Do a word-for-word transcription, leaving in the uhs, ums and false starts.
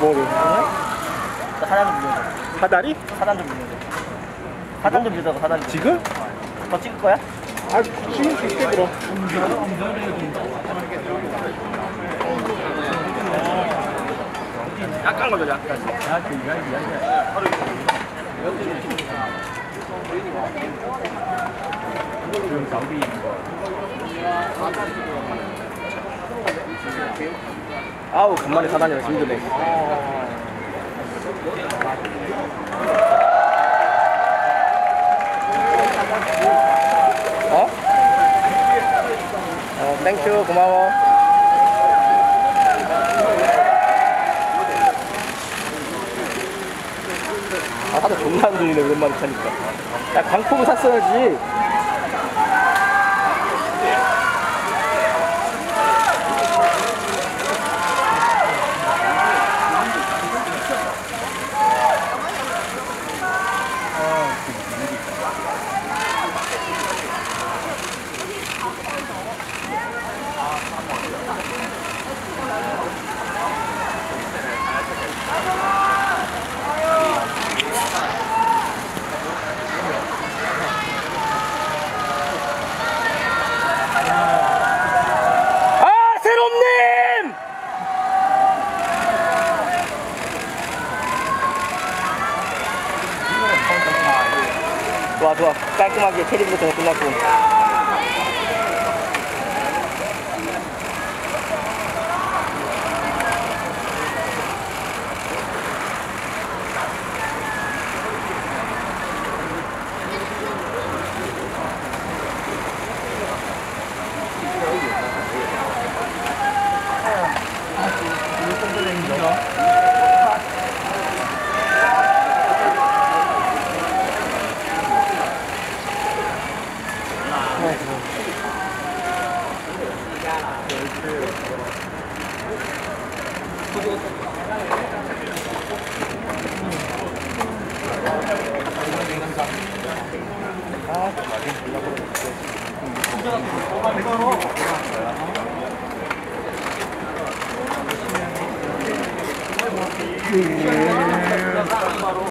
뭐를? 하단 좀 밀려줘. 하단이? 하단 좀 밀려줘. 하단 좀 밀려줘, 하단 좀. 지금? 더 찍을 거야? 아, 지금 찍게 들어. 약간 걸려, 약간. 아, 그 이야기, 이야기. 아우 간만에 사단이라 힘드네. 어? 어 땡큐 고마워. 아 다들 존나 안 들리네 오랜만에 타니까. 야 광폭을 샀어야지. 좋아 깔끔하게 캐리부터 끝났고